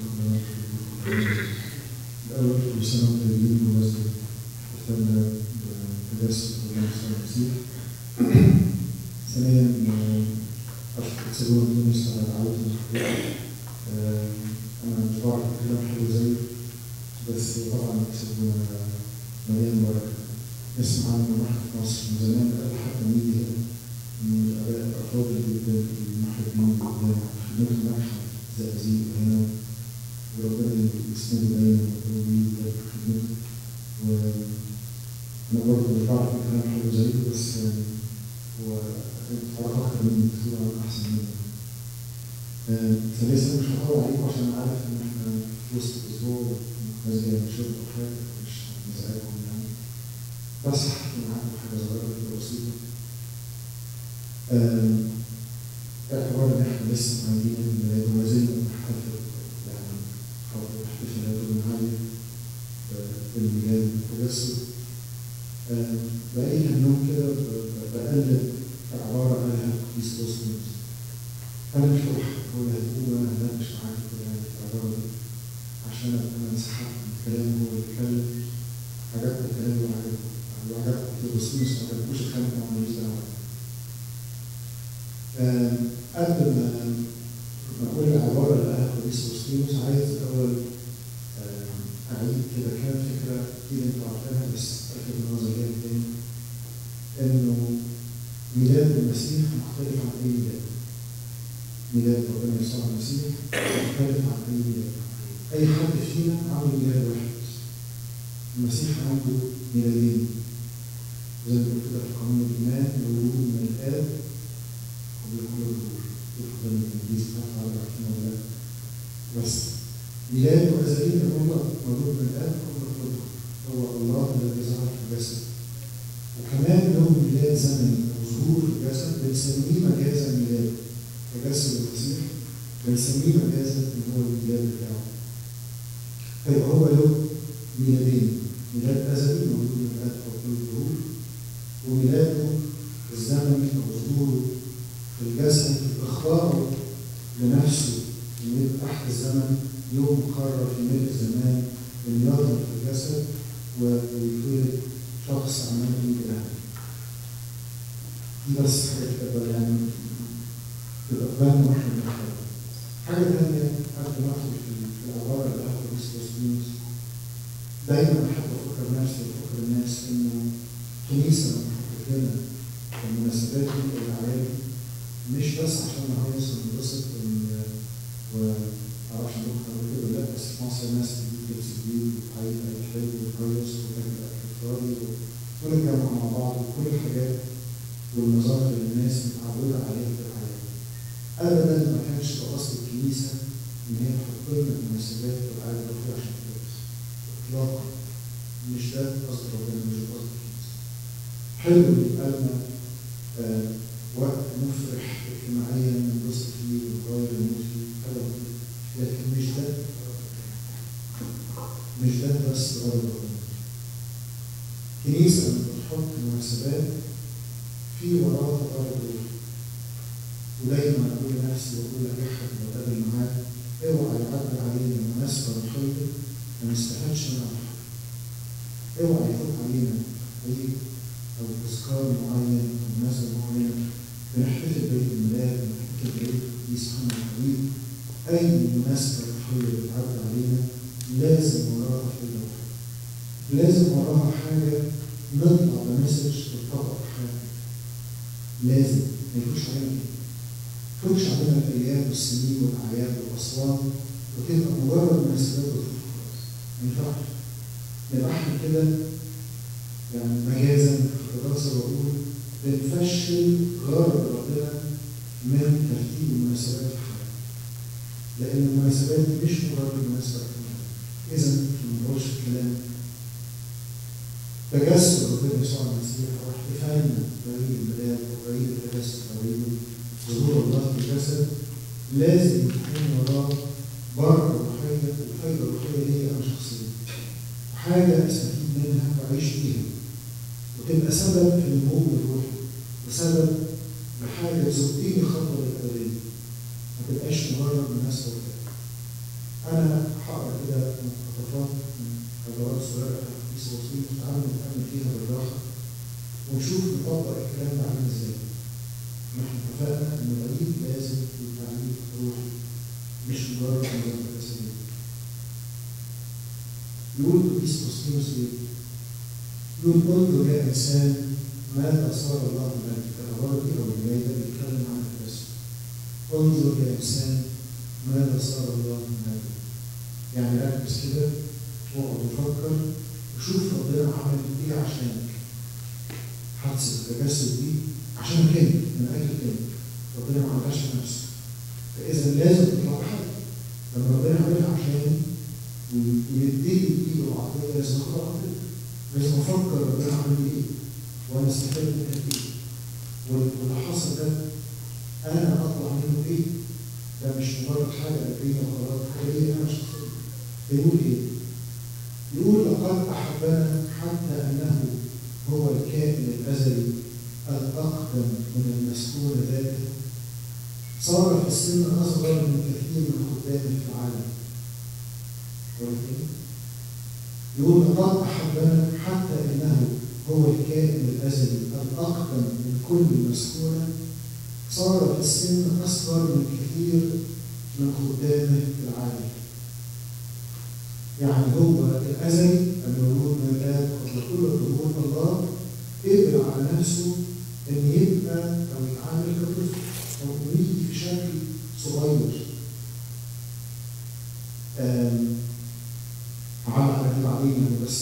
I اتكلمنا عنها ازاي؟ احنا اتفقنا ان الغريب لازم يبقى عليه روحي مش مجرد جسديه. يقول قديس قسطنطينوس ايه؟ يقول كله جاء انسان ماذا صار الله ملك؟ الغربي او الجاي ده بيتكلم عن الرسم. انظر يا انسان ماذا صار الله ملك؟ يعني ركز كده واقعد وفكر وشوف ربنا عمل ايه عشانك. حادثه التجسد دي عشانك انت من اجلك انت. ربنا ما عملهاش لنفسك. فاذا لازم تلاحظ لما ربنا عملها عشاني ويديني بايده العقليه لازم اقرا لازم افكر ربنا عمل ايه؟ وانا استفدت من ايه؟ واللي حصل ده انا اطلع منه ايه؟ ده مش مجرد حاجه قلبيه وقرارات حقيقيه انا شخصيا. بيقول ايه؟ يقول لقد احبنا حتى انه هو الكائن الازلي الاقدم من المسكون ذاته صار في السن اصغر من كثير من خدامه في العالم. يقول لقد احبنا حتى انه هو الكائن الازلي الاقدم من كل مسكونه صار في السن اصغر من كثير من خدامه في العالم. يعني هو الازلي الموجود من الاب قبل كل ظهور الله قدر على نفسه ان يبقى او يتعامل كطفل او يجي في شكل صغير. على كده علينا بس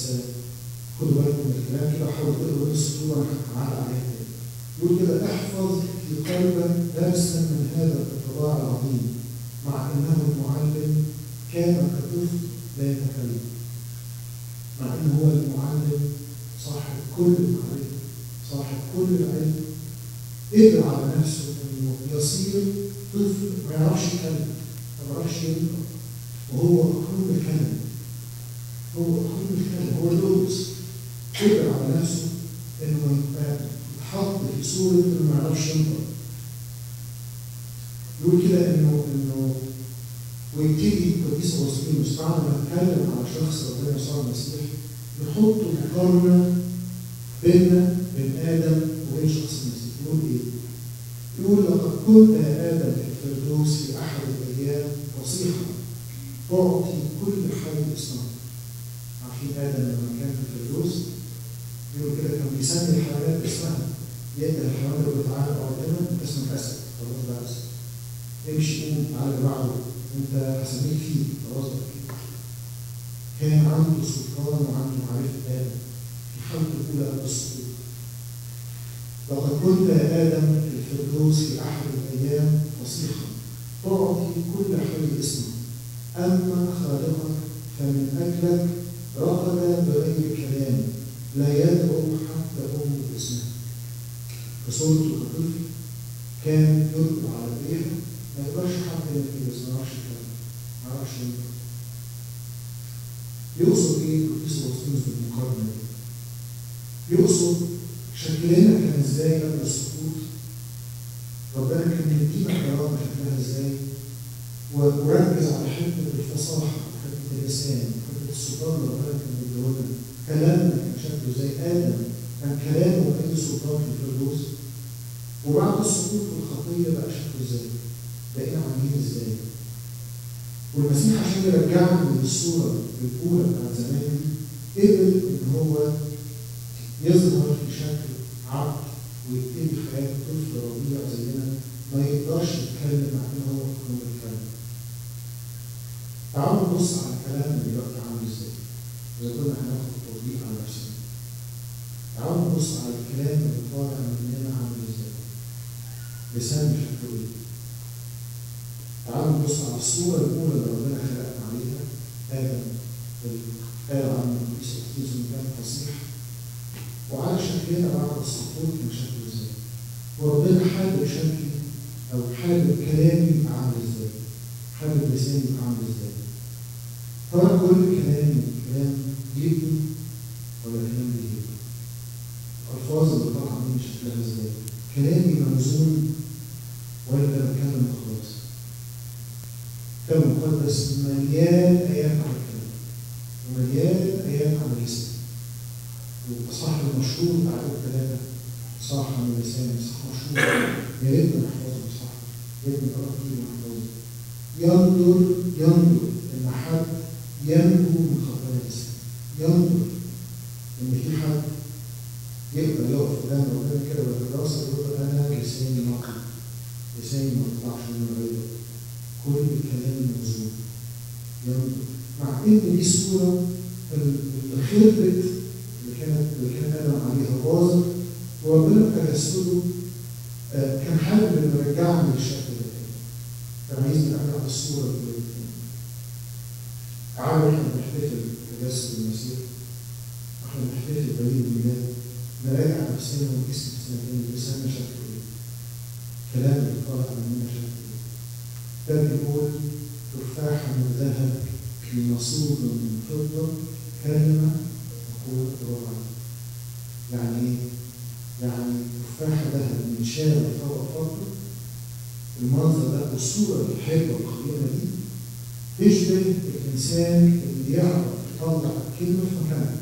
خدوا بالكم من الكلام كده وحاولوا تقروا نص صوره على عيني. يقول كده احفظ في قلبك درسا من هذا الانطباع العظيم مع انه المعلم كان كطفل لا يتكلم. مع انه هو المعلم صاحب كل المعرفه صاحب كل العلم قدر على نفسه انه يصير طفل ما يعرفش يتكلم ما يعرفش ينطق وهو مقلوب الكلام. هو لوز قدر على نفسه انه يتحط في صوره انه ما يعرفش ينطق. يقول كده انه ويبتدي القديس أغسطينوس بعد ما اتكلم على شخص ربنا يسوع المسيح يحط مقارنه بيننا بين ادم وبين شخص المسيح. يقول ايه؟ يقول لقد كنت يا ادم في الفردوس في احد الايام وصيحه تعطي كل حي اسمه. عارفين ادم لما كان في الفردوس بيقول كده كان بيسمي الحيوانات باسمها. يقدر الحيوان اللي بيتعلق قدامك اسمه اسد خلاص ده اسد. امشي قوم تعالى بعده انت هسميك فيه خلاص بقى كده. كان عنده سلطان وعنده معرفه ادم في حالته الاولى بالسطور. لقد كنت يا ادم في الفردوس في احد الايام فصيحا تعطي كل حي اسمه. اما خالقك فمن اجلك رقد بغير كلام لا يدعو حتى امه باسمها. فصورته كطفل كان يطلب على بيها ما يقدرش حتى ينفذ بس ما يعرفش يتكلم ما يعرفش ينطق. يقصد ايه القديس أغسطينوس بالمقارنه دي؟ يقصد شكلنا كان ازاي قبل السقوط؟ ربنا كان بيدينا كرامه شكلها ازاي؟ وركز على حته الفصاحه وحته اللسان السلطان اللي ربنا كان بيديهولنا. كلامنا كان شكله زي ادم كان كلامه اي سلطان في الفردوس. وبعد السقوط والخطيه بقى شكله ازاي؟ بقينا عاملين ازاي؟ والمسيح عشان يرجعنا للصوره الاولى بتاعت زمان دي قبل ان هو يظهر في شكل عبد ويبتدي حياه طفل رضيع زينا ما يقدرش يتكلم مع ان هو مكتوب الكلام. تعالوا نبص على كلامنا دلوقتي عامل ازاي؟ إذا كنا هناخد توضيح على نفسنا. تعالوا نبص على الكلام اللي طالع مننا عامل ازاي؟ لسان شكله ايه؟ تعالوا نبص على الصورة الأولى اللي ربنا خلقنا عليها آدم اللي قال عنه القديس أغسطينوس إنه كان فصيح وعلى شكلنا بعد السقوط كان شكله ازاي؟ وربنا حابب شكلي أو حابب كلامي يبقى عامل ازاي؟ حابب لساني يبقى عامل ازاي؟ ترى كل كلامي كلام جيبني ولا كلام بيجيبني؟ الألفاظ اللي طالعة مني شكلها ازاي؟ كلامي موزون ولا بتكلم وخلاص؟ الكتاب المقدس مليان آيات عن الكلام ومليان آيات عن الجسم. والأصحاح المشهور بتاع الآيات الثلاثة صح على لساني صح. يا ريت نحفظه صح، يا ريت ربنا يحفظه. ينظر ان حد ينجو من خطايا لسانه، ينظر ان في حد يقدر يقف قدام ربنا كده بالراسه ويقول انا لساني نقي، لساني ما يطلعش من الغيبه، كل كلامي مظبوط. ينظر مع ان دي صوره اللي خربت، اللي كان ادم عليها باظت، وربنا تجسده كان حابب انه يرجعني للشكل ده تاني. كان عايزني ارجع بالصوره دي تاني. تعالوا احنا بنحتفل بتجسد المسيح، احنا بنحتفل بعيد الميلاد، نراجع نفسنا ونقيس نفسنا تاني، لساننا شكله ايه؟ كلامنا اللي طالع مننا شكله ايه؟ ده بيقول تفاحه من ذهب بمصوبه من فضه كلمه تقول روعه. يعني ايه؟ يعني تفاحه ذهب من شارع فوق فضه، المنظر ده والصوره الحلوه القديمه دي تشبه الانسان اللي يعرف يطلع الكلمه في مكانها.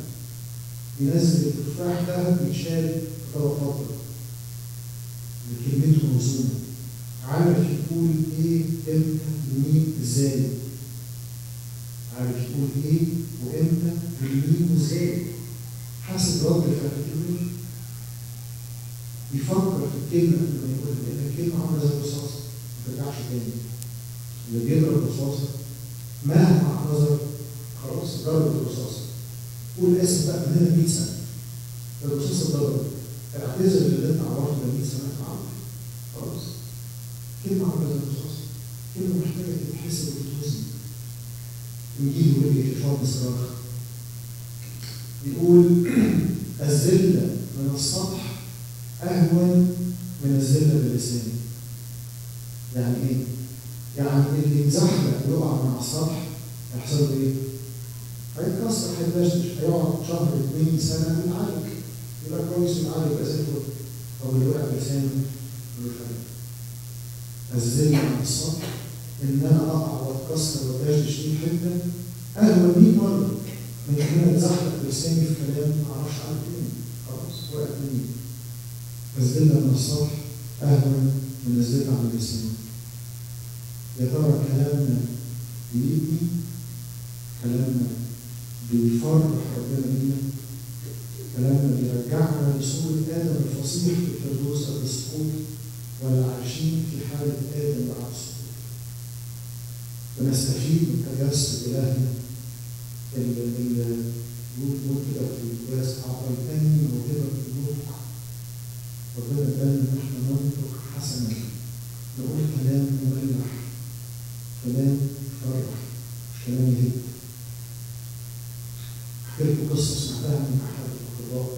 ينزل التفاح ذهب من شارع فوق فضه بكلمته مظلومه، عارف يقول ايه امتى ومين ازاي، عارف يقول ايه وامتى ومين وازاي. حاسب رد الفعل بيفكر في الكلمه قبل ما يقولها، لان الكلمه عامله زي الرصاصه ما ترجعش تاني. اللي بيضرب رصاصه مهما حذر خلاص ضربت الرصاصه. قول اسف بقى من هنا 100 سنه الرصاصه ضربت، اعتذر اللي انت عرفته ده 100 سنه اتعمل خلاص. كلمه عامله زي الرصاصه، كلمه محتاجه تتحسب وتتوزن. انجيل ولد في فضل صراخ بيقول الذله من السطح أهون من الذلة باللسان. يعني إيه؟ يعني اللي يتزحلق ويقع من على السطح يحصل له إيه؟ هيتكسر، هيتدشدش، هيقعد شهر 2 سنة ويتعالج، يبقى كويس ويتعالج يبقى زي الفل. طب اللي وقع بلسانه ملوش حاجة. الذلة على السطح إن أنا أقع وأتكسر وأتدشدش دي حتة أهون 100 مرة من إن أنا أتزحلق بلساني في كلام ما أعرفش عنه تاني، خلاص وقعت مني. الذلة من السطح أهون من الذلة على اللسان. يا ترى كلامنا بيبني؟ كلامنا بيفرح ربنا بينا؟ كلامنا بيرجعنا لصورة آدم الفصيح في الفردوس قبل السقوط، ولا عايشين في حالة آدم بعد السقوط؟ بنستفيد من تجسد إلهنا اللي بيقول كده في القداس أعطيتني موهبة الروح. ربنا ادانا ان احنا ننطق حسنا، نقول كلام مريح، كلام يفرح، كلام يهد. احكي لكم قصه سمعتها من احد الاطباء.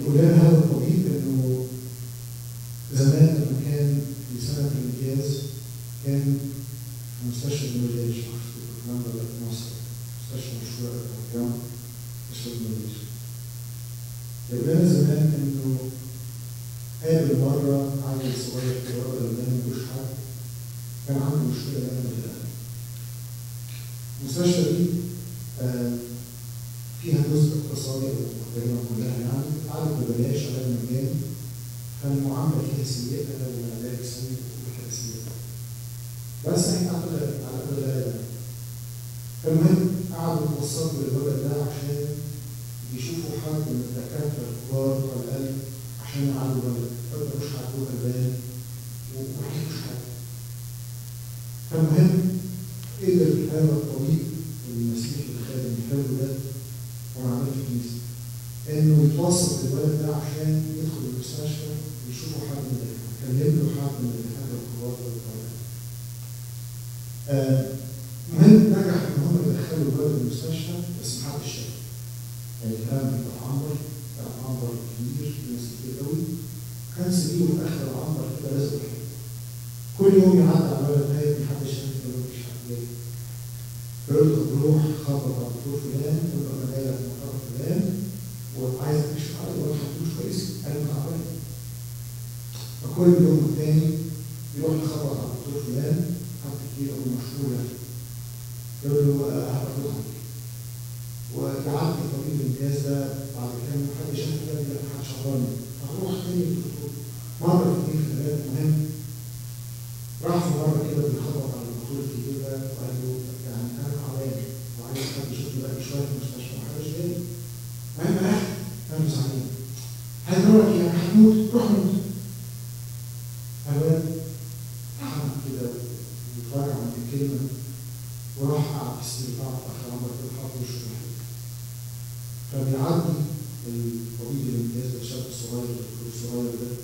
يقول لنا هذا الطبيب انه زمان لما كان في سنه الامتياز كان في مستشفى الوليد في برلمان مصر، مستشفى مشهور بالارقام، مستشفى الوليد. لأن زمان إنه قابل مرة عيل صغير في الرابطة اللي ملوش حل، كان عنده مشكلة دايما في الأهل. المستشفى دي فيها جزء اقتصادي تقريبا كلها، يعني قعدوا ببلاش علاج مجاني، فالمعاملة فيها سيئة والعلاج سيء وكل حاجة سيئة. بس إحنا على قدر الأقل. فالمهم قعدوا يتوسطوا للولد ده عشان يشوفوا حد من الدكاتره الكبار بتوع القلب عشان يعالجوا الولد، ما يقدروش يعالجوه البان وما يعرفوش حاجه. فالمهم قدر هذا الطبيب المسيحي الخادم الحلو ده وانا عملت كنيسه انه يتوسط للولد ده عشان يدخل المستشفى يشوفوا حد من الدكاتره، يكلم له حد من الدكاتره الكبار بتوع القلب. المهم نجح ان هم يدخلوا الولد المستشفى بس محدش شافه. يعني الكلام بتاع عنبر كبير ناس كتير قوي، كان سيبه في اخر العنبر كده لازم حاجه. كل يوم يعدي على الولد نايم محدش شايف انه مفيش حد جاي. فيقول له روح خبط على الدكتور فلان، قول له انا جاي لك من طرف فلان وعايز اكشف عليه، وما تحطوش كويس، قال له تعبان. فكل يوم التاني يروح يخبط على الدكتور فلان، حد كتير قوي مشهور يعني. يقول له هبقى وتعدي طبيب الامتياز ده بعد كام حد شاف ده بيقول لك حد شهرني، فهروح تاني للدكتور مره اثنين ثلاثه. المهم راح في مره كده بيخبط على الدكتور الكبير ده وقال له يعني انا تعبان وعايز حد يشوفني بقى شويه في المستشفى ومحدش جاي. المهم راح قال له زعلان، قال له ايه يعني هتموت؟ روح موت. الواد قعد كده بيتفرج على الكلمه وراح قعد في السرير بتاع اخر عمرك وحط وشه في الحيطه. فبيعدي الطبيب الامتياز ده الشاب الصغير الدكتور الصغير ده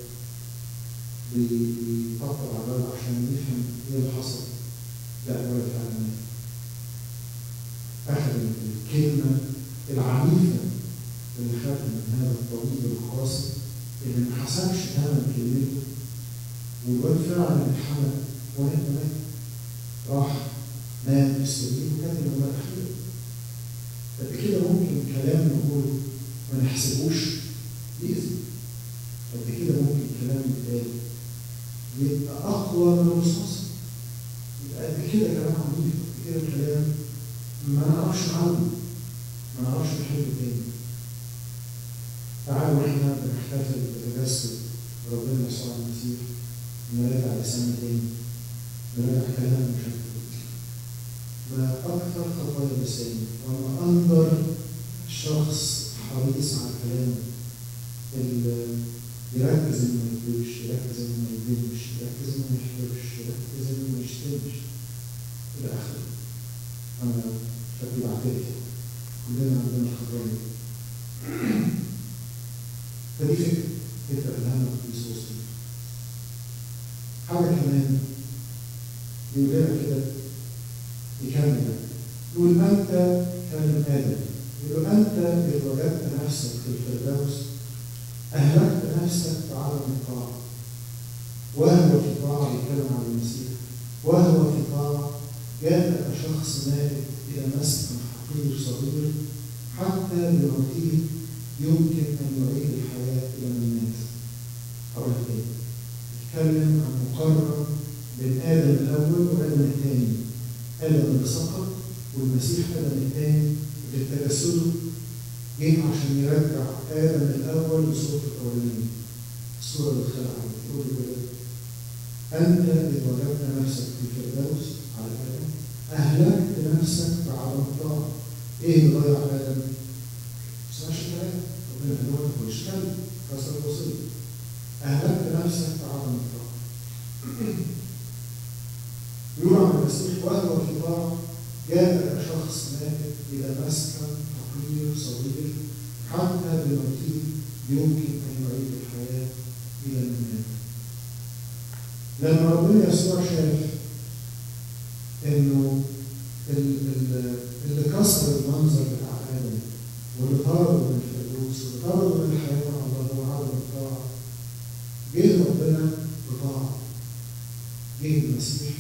بيطبطب على الولد عشان يفهم ايه اللي حصل. لا الولد فعلا مات. اخذ الكلمه العنيفه اللي خدها من هذا الطبيب القاسي اللي ما حسبش ثمن كلمته، والواد فعلا اتحمل وهي مات. راح نام في السرير وكاتب الجمله الاخيره. قد كده ممكن كلام نقوله ما نحسبوش يأذي، قد كده ممكن كلام يتقال يبقى اقوى من الرصاص، يبقى قد كده كلام عنيف، قد كده كلام ما نعرفش عنه، ما نعرفش نحله تاني. تعالوا احنا بنحتفل بتجسد ربنا يسوع المسيح نراجع لساننا تاني، نراجع كلامنا بشكل ما أكثر خطايا لساني، وأنا أندر شخص حريص على كلامه، اللي يركز إنه ما يكذبش، يركز إنه ما يكذبش، يركز إنه ما يحلفش، يركز إنه ما يشتمش إلى آخره. أنا شكلي بعترف كلنا عندنا الخطايا دي. فدي فكرة اتقبلها لنا في القديس وسطنا. حاجة كمان بيقول لنا كده يكمل يقول أنت كابن آدم، يقول أنت إذ وجدت نفسك في الفردوس أهلكت نفسك بعدم الطاعة، وهو في طاعة بيتكلم عن المسيح، وهو في طاعة جاء كشخص مائت إلى مسكن حقير صغير حتى بموته يمكن أن يعيد الحياة إلى الناس. أقول تاني يتكلم عن مقارنة بين آدم الأول وآدم الثاني، آدم اللي سقط والمسيح آدم الثاني اللي بتجسده جه عشان يرجع آدم الأول لصورته الأولانية، الصورة اللي اتخلق عليها. يقول لك أنت إذ وجدت نفسك في الفردوس على آدم أهلكت نفسك بعدم الطاعة. إيه اللي ضيع آدم؟ ما سمعش الكلام، ربنا قال له ما تقولش كلمة، كسر الوصية. أهلكت نفسك بعدم الطاعة. يقول عن المسيح وهو في طاعة جاء كشخص مائت إلى مسكن حقير صغير حتى بموته يمكن أن يعيد الحياة إلى الممات. لما ربنا يسوع شاف إنه اللي كسر المنظر بتاع آدم واللي طرده من الفردوس واللي طرده من الحياة مع الله هو عدم الطاعة، جه ربنا بطاعة، جه المسيح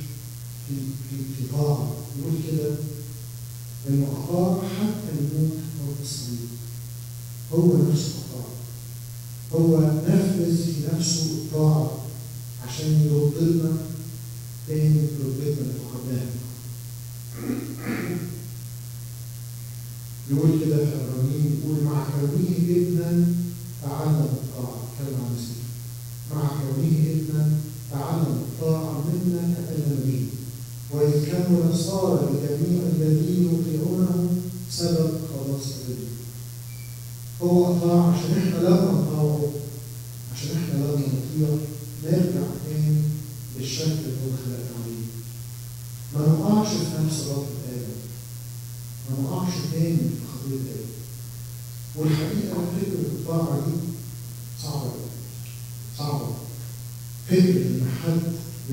في طاعة. يقول كده إنه أطاع حتى الموت أو التصليب، هو نفسه أطاع، هو نفذ في نفسه الطاعة عشان يردنا تاني بردتنا اللي فقدناها. يقول كده في عبرانيين، يقول مع كونه ابنا تعلم الطاعة، كلام عن المسيح، مع كونه ابنا تعلم الطاعة منا كأدم به، وإذ كان صار لجميع الذين يطيعونه سبب خلاص الدنيا. هو أطاع عشان إحنا لما نطاعه، عشان إحنا لما نطيع نرجع تاني للشكل اللي هو خلقنا عليه. ما نقعش في نفس غلطة آدم، ما نقعش تاني في خطية آدم. والحقيقة فكرة الطاعة دي صعبة، صعبة. فكرة إن حد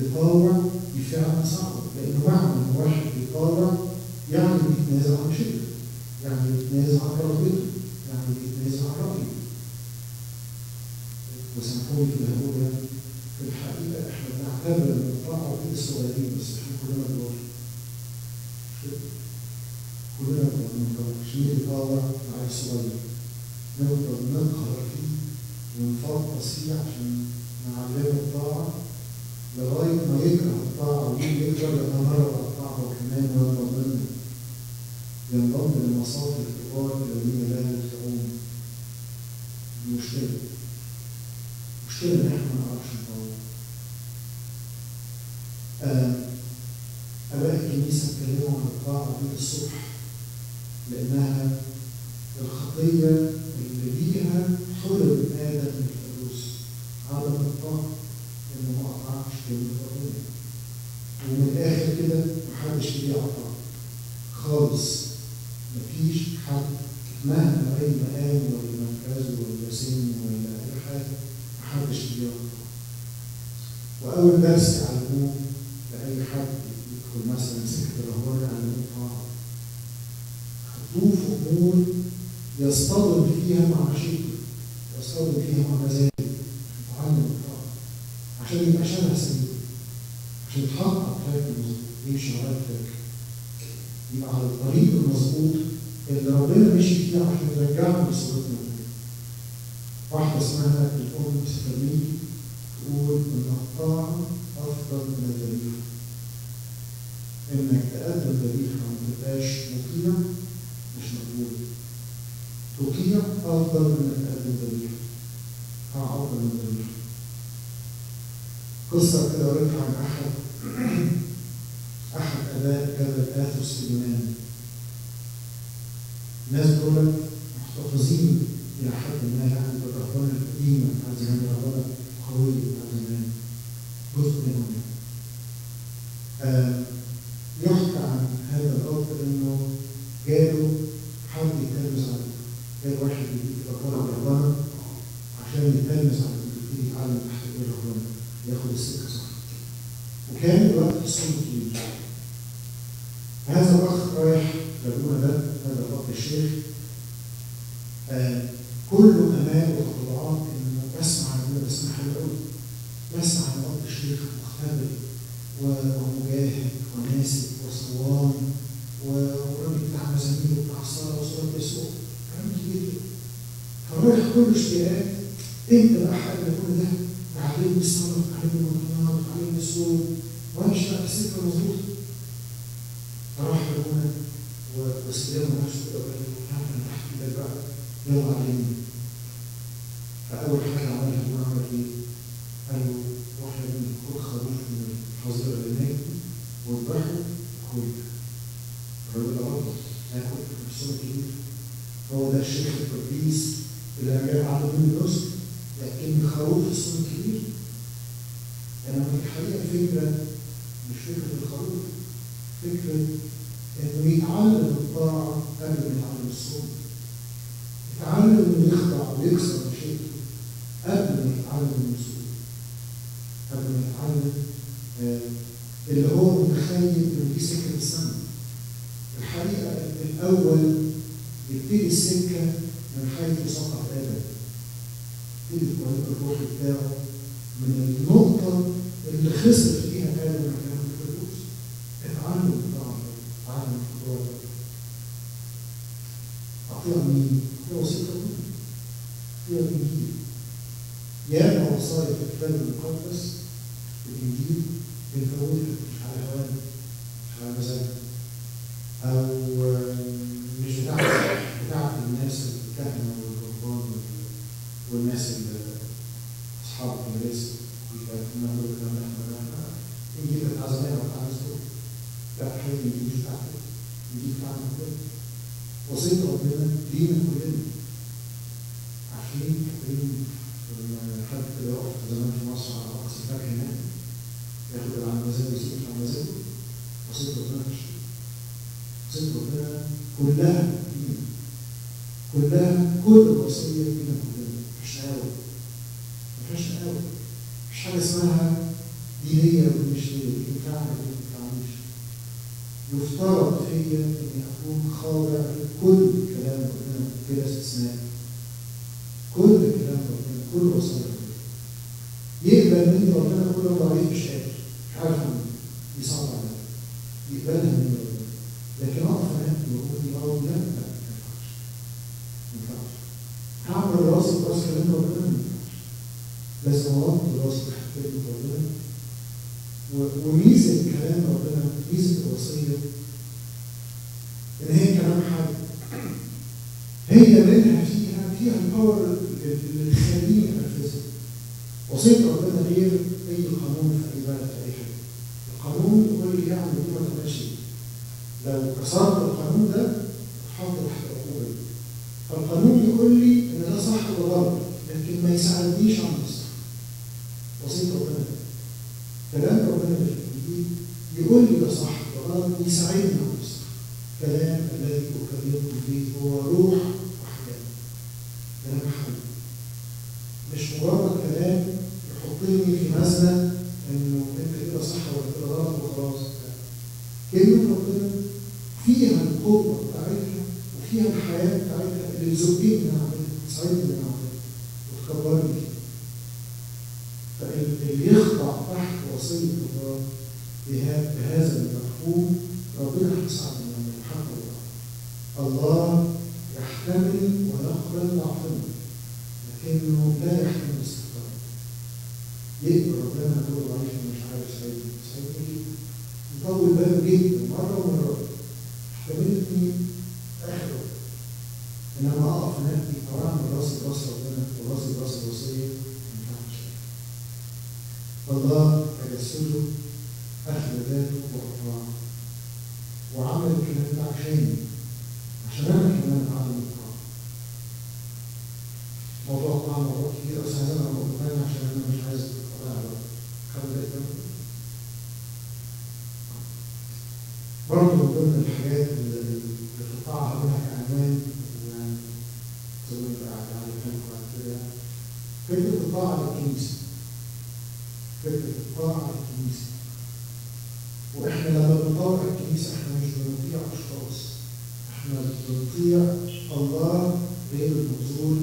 يطاوع دي فعلا صعبة، لأنه معنى إن واحد بيطاوع يعني بيتنازع عن شيء، يعني بيتنازع عن رغبته، يعني بيتنازع عن رأيه. وسامحوني في الهموم، في الحقيقة إحنا بنعتبر إن الطاعة دي صغيرين، بس إحنا كلنا بنطاوع، كلنا بنطاوع. عشان بيطاوع عيل صغير نقدر ننقهر فيه ونفطس فيه عشان نعلمه الطاعة لغاية ما يكره الطاعة ويقدر يتمرد على الطاعة وكمان ينضم منه، ينضم لمصاف الكبار الكنيسة تكلموا عن الطاعة دي الصبح، لأنها الخطية اللي بيها خلق آدم الفردوس، عدم الطاعة، إنه ما أطاعش كلمة ربنا. ومن الآخر كده محدش بيعطى خالص، مفيش حد مهما أي مقام ولا مركز ولا سن ولا أي حاجة محدش بيعطى. وأول درس يعلموه لأي حد يدخل مثلا سكة رهبان يعلموه الطاعة. حطوه في أمور يصطدم فيها مع مشاكل، يصطدم فيها مع مزاجه، يتعلم الطاعة عشان يبقى شبه سيده، عشان يتحقق فاكر يمشي على الفكر، يبقى على الطريق المظبوط اللي ربنا مشي فيه عشان يرجعنا لصورتنا. واحدة اسمها الأم التلميذ تقول إن الطاعة أفضل من الذبيحة. إنك تقدم ذبيحة ومتبقاش مطيع مش مقبول. تطيع أفضل من إنك تقدم ذبيحة. أفضل من الذبيحة. قصة كده قريتها عن أحد آباء جبل آثوس في اليونان. الناس دول محتفظين إلى حد ما يعني بالرهبنة القديمة بتاعت زمان، الرهبنة قوية بتاعت زمان، جزء منهم يعني. يحكى عن هذا الرب إنه جاله حد يتلمس عليه، جاله واحد يتلقى الرهبنة عشان يتلمس على يبتدي يتعلم تحت إيد الرهبنة، ياخد السكة صح. وكان الوقت الصوم كبير. هذا الأخ رايح لأبونا ده، هذا الأب الشيخ، كله أمال وتطلعات إنه بسمع أبونا، بسمع حلو قوي، بسمع الأب الشيخ مختبر ومجاهد وناسب وصوان وراجل بتاع مزامير وبتاع صلاة وصلاة بيسوق، كلام كبير جدا. فرايح كله اشتياقات، أنت بقى حق لأبونا ده، تعلمني الصلاة، تعلمني القيام، تعلمني الصوم، وأنا مش لاقي سكة مظبوطة. راح لأبونا واستلموا نفسه كده وقال له أنا هحكي لك بقى، يلا علمني. فأول حاجة عملها أبونا عمل إيه؟ قال له روح يا ابني خد خروف من الحظيرة اللي هناك واذبحه وكل. الراجل غلط، آكل بسرعة كبيرة. هو ده الشيخ القديس اللي أنا جاي أعلم منه نص، لكن خروف الصوم كبير. أنا في الحقيقة فكرة مش فكرة الخروف، فكرة إنه يتعلم الطاعة قبل ما يتعلم الصوم. يتعلم إنه يخضع ويكسر مشاكله قبل ما يتعلم إنه يصوم. قبل ما يتعلم اللي هو متخيل إن دي سكة السماء. الحقيقة الأول يبتدي السكة من حيث سقط آدم. يبتدي الطريق الروحي بتاعه من النقطة اللي خسر فيها آدم مكان الفردوس. اتعلم الطاعة، اتعلم الخضوع. أطيع مين؟ أطيع وصية ربنا. أطيع الإنجيل. ياما وصايا في الكتاب المقدس في الإنجيل بنفوتها مش على هوانا، مش على مزاجنا، أو مش بتاعت الناس الكهنة والرهبان والناس اللي اصحاب المدارس بيتكلموا كلام احنا انجيل بتاع زمان وبتاع الناس دول. لا، الحقيقه الانجيل مش بتاعنا، الانجيل بتاعنا كلنا. وصيه ربنا لينا كلنا. عارفين فاكرين لما حد كده يقف زمان في مصر على رقص الفاكهه هناك ياخد اللي على مزاجه ويسيب اللي على مزاجه؟ وصيه ربنا مش وصيه ربنا كلها لينا، كلها كل وصيه لينا كلنا. مش قوي، مفيهاش قوي، مفيش حاجة اسمها دينية ومش دينية، بتاعنا وما بتاعوش. يفترض فيا إني أكون خاضع لكل كلام ربنا بلا استثناء. كل كلام ربنا، كل وصايا ربنا. يقبل مني ربنا كل يوم ضعيف مش قادر، مش عارف أعمل إيه، دي صعبة عليا. يقبلها مني ربنا، لكن أقف أنا وأقول لي أه لا، ما ينفعش. ما ينفعش. هعمل راسي براس كلام ربنا. لازم اوطي راسي تحت كلمة ربنا. وميزة كلام ربنا، ميزة الوصية، إن هي كلام حي. هي منها فيها الباور اللي تخليني أنفذها. وصية ربنا غير أي قانون في أي بلد في أي حاجة. القانون هو اللي يعمل ما تعملش. لو كسرت القانون ده هتحط تحت عقوبه. فالقانون يقول لي ان ده صح ولا غلط، لكن ما يساعدنيش على النص. بسيط ربنا كلام ربنا بالانجيل يقول لي ده صح وغلط ويساعدني على النص. كلام الذي اكلمكم به هو روح وحياه. كلام حي مش مجرد كلام يحطني في مزنه انه انت كده صح ولا كده غلط وخلاص. كلمه ربنا فيها القوه بتاعتها وفيها الحياه بتاعتها اللي تزقني ان انا اعملها، تساعدني ان انا اعملها وتكبرني فيها. فاللي يخضع تحت وصيه الله بهذا المفهوم ربنا هيساعده من الحق. الله يحتمل ويقبل ضعفنا لكنه لا يحتمل استقرار. يقبل ربنا هو ضعيف مش عارف يساعدني، يساعدني يطول باله جدا مره ومرات. حملتني اخر وقت ان انا اقف نفسي واعمل راسي براس ربنا وراسي براس الوصيه ما ينفعش. فالله تجسده اخذ ذاته واطاعه وعمل الكلام ده عشاني، عشان انا كمان اعمل الطاعه. موضوع الطاعه مرات كتير بس انا بقول عشان انا مش عايز اطلع خلي بالك. برضه من ضمن الحاجات اللي بتقطعها منها كعنوان زي ما انت علمتكم بعد كده فكره الطاعه للكنيسه. فكره الطاعه للكنيسه، واحنا لما بنطاع الكنيسه احنا مش بنطيع اشخاص، احنا بنطيع الله غير المنظور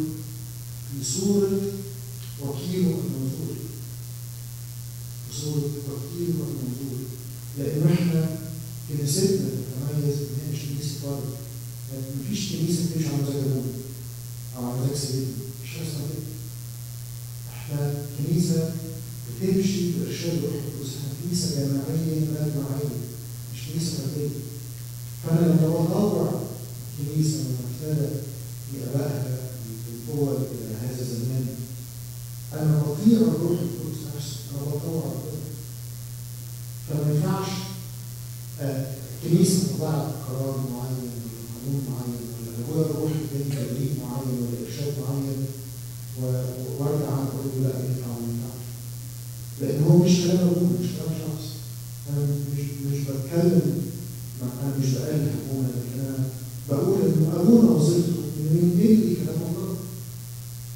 في صوره وكيله المنظور، في صوره وكيله المنظور. لان احنا كنيستنا بتتميز ان هي مش كنيسه فرد، يعني مفيش كنيسه بتمشي على مزاج ابونا او على مزاج سيدنا، مفيش حاجه اسمها كده. احنا كنيسه بتمشي بارشاد الروح القدس، احنا كنيسه جماعيه مجمعيه مش كنيسه فرديه. فانا لما بطلع الكنيسه من مبتدا لابائها للقوه الى هذا الزمان انا بطيع الروح القدس نفسه، انا بطلع ربنا. فما ينفعش الكنيسه تضع قرار معين ولا قانون معين ولا هو روح بين تدريب معين ولا ارشاد معين وارجع عنه اقول له لا ينفع ولا ما ينفعش. لان هو مش كلام ابونا، مش كلام شخص. انا مش بتكلم، انا مش بقلد ابونا، لكن انا بقول ان ابونا وظيفته انه ينقل كلام الله.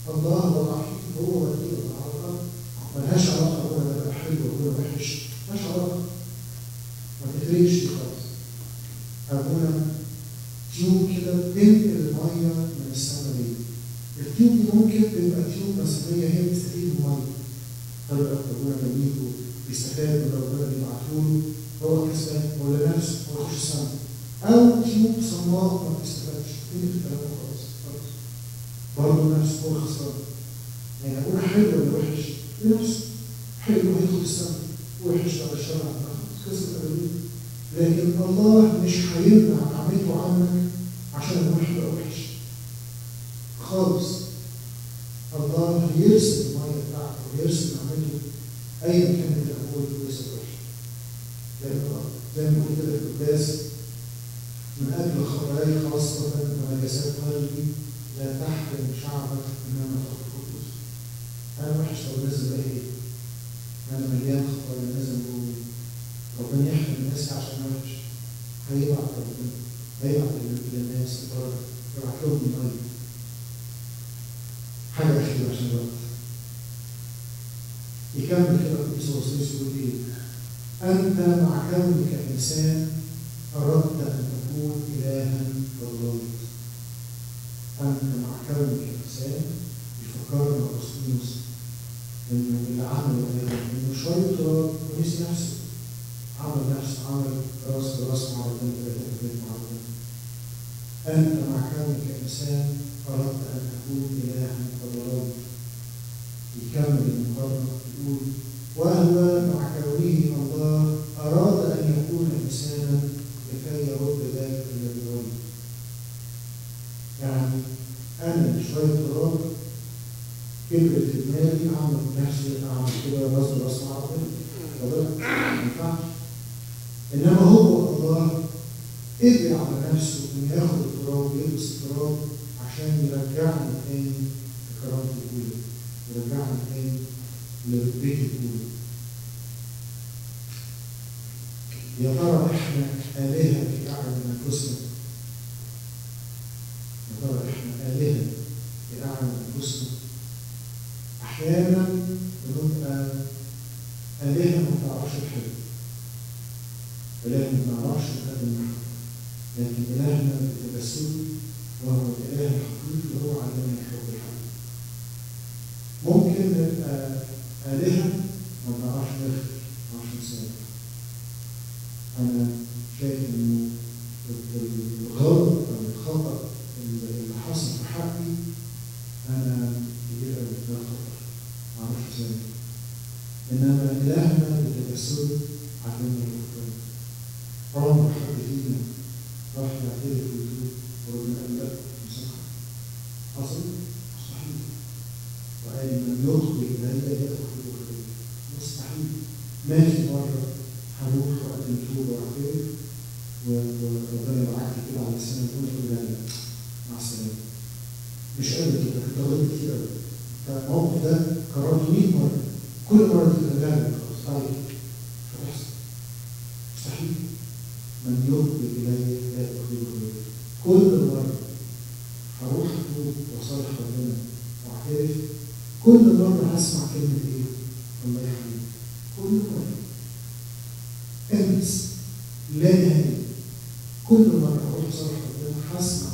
الله وضع فيه هو وليه وضع على الارض، ملهاش علاقه هو ده حلو وهو ده وحش، ملهاش علاقه. ما تفرقش دي خالص. ابونا تيوب كده بتنقل الميه من السما دي. التيوب دي ممكن تبقى تيوب مساميه هي بتستفيد من الميه. طلع ابونا جميله بيستفاد من ربنا بيبعته له، هو كسبان ولا نفسه هو يخش السما. او تيوب صماء ما بتستفادش، تنقل كلامه خلاص خلاص. برضه نفسه هو خسران. يعني ابونا حلو ولا وحش؟ لنفسه. حلو هيدخل السما، وحش على الشرع. لكن الله مش هيمنع نعمته عنك عشان هو حلو او وحش خالص. الله هيرسل الميه بتاعته ويرسل نعمته ايا كانت الاول كويسه او وحشه. لان زي ما قلت كده في القداس من اجل خبري خاصه ونجاسات قلبي لا تحرم شعبك ان انا اخطئ. انا وحش طب لازم بقى ايه؟ انا مليان خطايا لازم جوه. ربنا يحمي الناس عشان وحش، هيبعت ربنا، هيبعت للناس برضه، يبعت لهم الميه. حاجه اخيره عشان الوقت. يكمل كده القديس بطرس يقول ايه؟ انت مع كونك انسان اردت ان تكون الها للغايه. انت مع كونك انسان يفكرنا اغسطينوس انه اللي عمله انه شويه تراب ونسي نفسه. عمل راس براس مع ربنا وبيت مع ربنا. انت مع كونك انسان اردت ان تكون الها فضلوك. يكمل المقارنه يقول وهو مع كونه الله اراد ان يكون انسانا لكي يرد ذلك الذي ولد. يعني انا شويه تراب كبرت في دماغي اعمل نفسي اعمل كده راس براس مع ربنا، ما ينفعش. انما هو الله قدر على نفسه انه ياخد التراب ويلبس التراب عشان يرجعنا تاني لكرامته الاولى، يرجعنا تاني لرتبته الاولى. يا ترى احنا آلهة في قعر نفوسنا؟ يا ترى احنا آلهة في قعر نفوسنا؟ احيانا بنبقى آلهة ما بتعرفش الحلو، آلهة ما بتعرفش الحلو، لكن إلهنا بتبسمه وهو الإله الحقيقي اللي هو علمنا الحب الحقيقي. ممكن نبقى آلهة ما بتعرفش نغفر، ما بتعرفش نسامح. أنا شايف إنه الغلط أو الخطأ اللي حصل في حقي أنا كبير أوي، ده خطأ، ما أعرفش أسامح. إنما إلهنا بتبسمه علمنا الحب، عمر حد فينا راح يعترف ويتوب وربنا قال لا مسامحة؟ حصل؟ مستحيل. وقال من يخطئ لا يدخل الخير، مستحيل. ماشي مرة هروح وأقدم توبة وأعترف وربنا يبعت لي كده على لساني ويقول لي لا مع السلامة. مش قادر كده، أنت غلطت كتير أوي. أنت الموقف ده كررته 100 مرة، كل مرة تترجع لك خلاص تعالى هتحصل. مستحيل. من يخطئ إلي لا يدخله الخير. كل مرة هروح أتوب وأصالح ربنا وأعترف، كل مرة هسمع كلمة إيه؟ الله يحميك. كل مرة. أمس لا نهائي. كل مرة هروح أصالح ربنا هسمع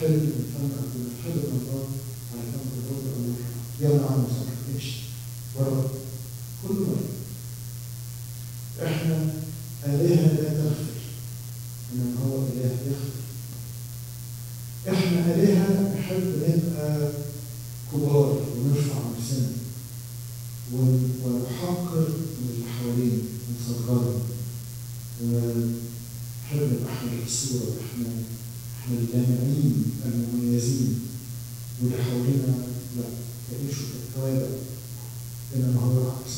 حلم من فم ربنا، حلم الله على فم الرب الله يرحمه. يلا عم صالح امشي ورا. كل مرة. إحنا آلهة لا تغفر، إنما هو إله يغفر. إحنا آلهة نحب نبقى كبار ونرفع نفسنا ونحقر من اللي حوالينا ونصغرنا، ونحب نبقى إحنا في الصورة، إحنا اللامعين المميزين، واللي حوالينا لأ يعيشوا في التوابع. إنما هو العكس،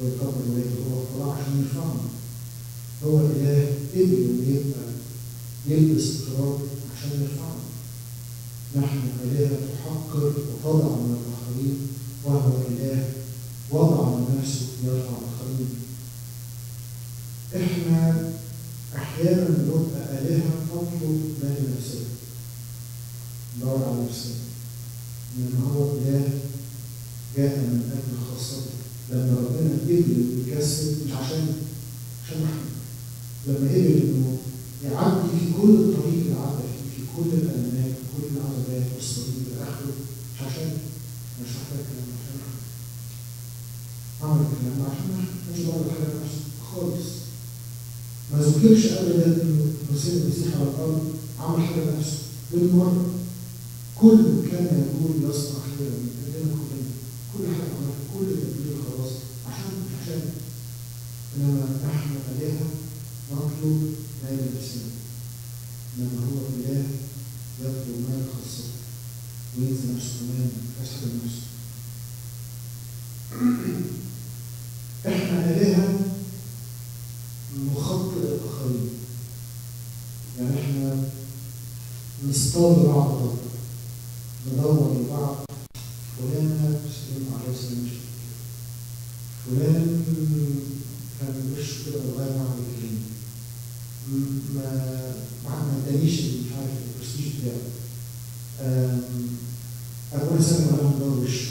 هو يكبر ويتروح طلع عشان يرفعنا. هو الإله قبل إنه يبقى يلبس التراب عشان يرفعنا. نحن آلهة تحقر وتضع من الآخرين، وهو إله وضع من نفسه يرفع الآخرين. إحنا أحيانا بنبقى آلهة تطلب ما لنفسنا، ندور على نفسنا، لأن هو إله جاء من أجل خاصته. لما ربنا قبل يكسب مش عشان احنا، لما قبل انه يعدي في كل الطريق اللي عدى فيه، في كل الالمات وكل العذابات والصليب لاخره، مش عشان مش محتاج كلام، عشان احنا عمل الكلام ده عشان احنا مش بعمل حاجه لنفسي خالص. ما ذكرش ابدا انه المسيح على الارض عمل حاجه لنفسه بالمره. كل كان يقول يصنع خيرا من اجلنا كلنا، كل حاجه عملها، كل تدبير خلاص عشان إنما نحن آلهة نطلب ما لنفسنا، إنما هو إله يطلب ما لخاصته وينزل نفسه كمان يسحب نفسه. إحنا آلهة نخطئ الآخرين، يعني إحنا نصطاد بعض، ندور لبعض فلانة سليم عليه السلام مش فلان كان وشه كده والله ما عمل كلمة، ما ادانيش مش عارف البرستيج بتاعه. أبونا سلم عليها موضوع وشه،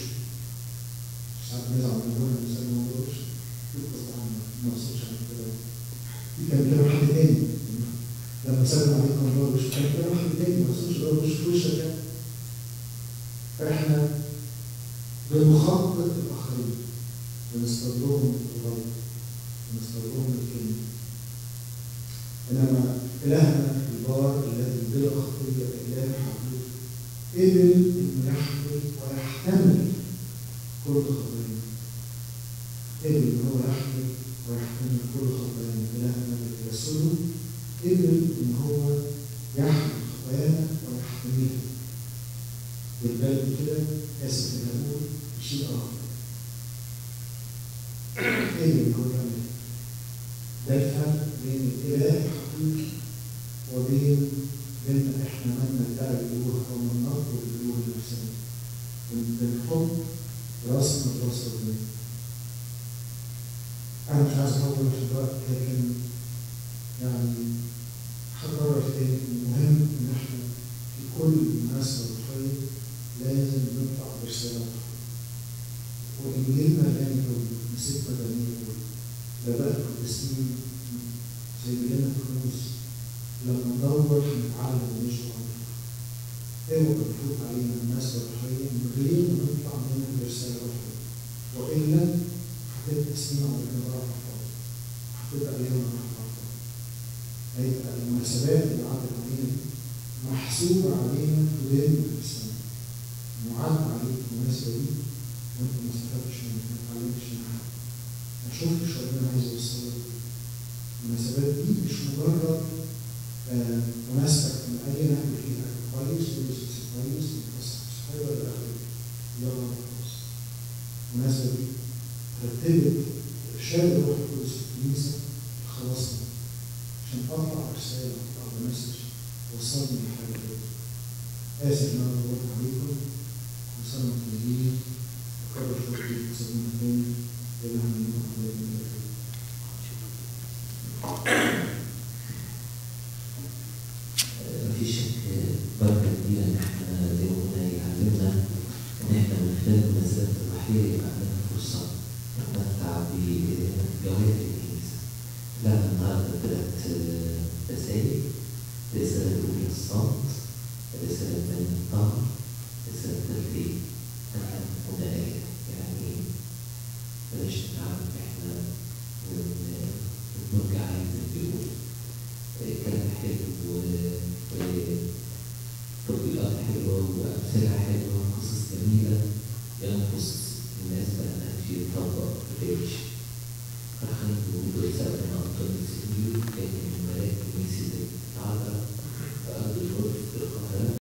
ساعات بيزعل من أبونا سلم موضوع وشه، يبقى طبعا ما وصلش على كده، كان بيعمل حد تاني. لما سلم عليك موضوع وشه كان بيعمل حد تاني، ما وصلش لموضوع وشه في وشك يعني. فإحنا بنخطط الآخرين، بنصطاد لهم الغلط، بنصطاد لهم الكلمة. إنما إلهنا الجبار الذي بلا خطية إله الحقيقي قبل إنه يحمل ويحتمل كل خطايانا، قبل إن هو يحمل ويحتمل كل خطايانا. إلهنا بتجسده قبل إن هو يحمل خطايانا ويحتملها. بالبلد كده آسف إن أقول شيء آخر. ايه اللي هو ده الفرق بين الاله الحقيقي الطويل بين احنا بنتقابلوه او بنناقض الوجوه نفسنا بنحط رسم الرسول ده. انا مش عايز اطول في الوقت لكن يعني هكرر تاني المهم ان احنا في كل مناسبه وخير لازم نطلع برساله الخير. والانجيل مليان قوي بست مدنيه قوي ده بقى القديسين زي لنا كنوز لما ندور هنتعلم ونعيش عمرنا. اوعى تفوت علينا مناسبه وخير من غير ما نطلع منها برساله الخير والا هتبقى سنين عمرنا بقى هتبقى ايامنا هيبقى المناسبات اللي عدت علينا محسوبة علينا تدين الإنسان. وعد عليك المناسبة دي وأنت ما استفدتش منها ما اتعلمتش منها ما شفتش ربنا عايز يوصلك. المناسبات دي مش مجرد مناسبة من أي ناحية فيها كويس ولبس كويس ومتقصرش حلو ولا آخره يلا خلاص. المناسبة دي ترتبط بإرشاد الروح القدس في الكنيسة خلصنا عشان اطلع رساله اطلع مسج وصلني لحاجه كده. اسف ان انا دورت عليكم وصلنا متنزلين وكرر شويه في سبيلنا تاني لان احنا بنروح على